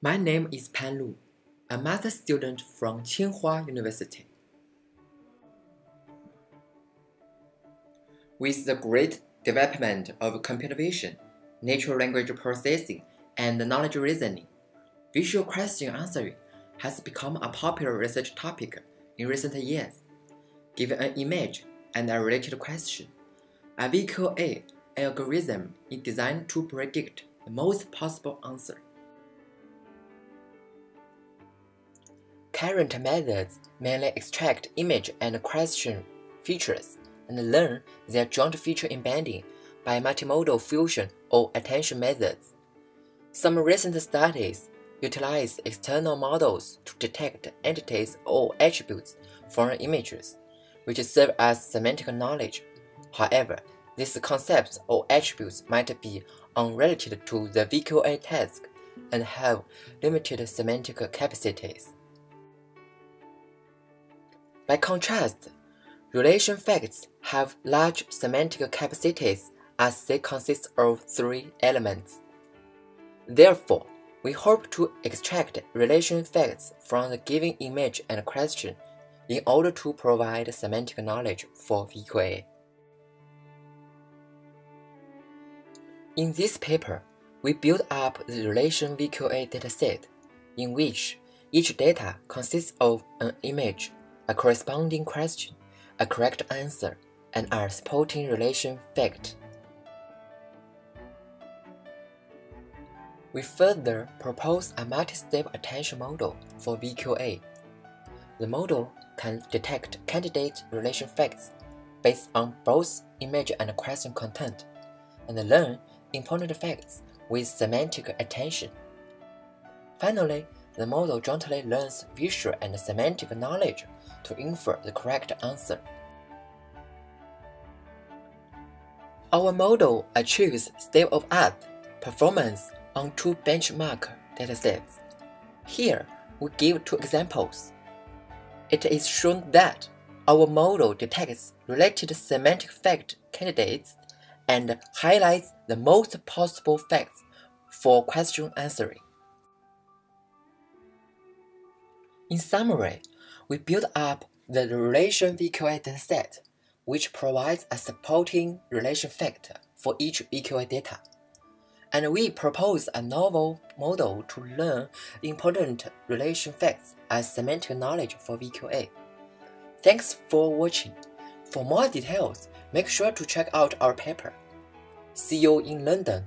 My name is Pan Lu. I'm a master's student from Tsinghua University. With the great development of computer vision, natural language processing, and knowledge reasoning, visual question answering has become a popular research topic in recent years. Given an image and a related question, a VQA algorithm is designed to predict the most possible answer. Current methods mainly extract image and question features and learn their joint feature embedding by multimodal fusion or attention methods. Some recent studies utilize external models to detect entities or attributes from images, which serve as semantic knowledge. However, these concepts or attributes might be unrelated to the VQA task and have limited semantic capacities. By contrast, relation facts have large semantic capacities as they consist of three elements. Therefore, we hope to extract relation facts from the given image and question in order to provide semantic knowledge for VQA. In this paper, we built up the relation VQA dataset, in which each data consists of an image, a corresponding question, a correct answer, and a supporting relation fact. We further propose a multi-step attention model for VQA. The model can detect candidate relation facts based on both image and question content, and learn important facts with semantic attention. Finally, the model jointly learns visual and semantic knowledge to infer the correct answer. Our model achieves state-of-the-art performance on two benchmark datasets. Here, we give two examples. It is shown that our model detects related semantic fact candidates and highlights the most possible facts for question answering. In summary, we build up the relation VQA dataset, which provides a supporting relation fact for each VQA data. And we propose a novel model to learn important relation facts as semantic knowledge for VQA. Thanks for watching. For more details, make sure to check out our paper. See you in London.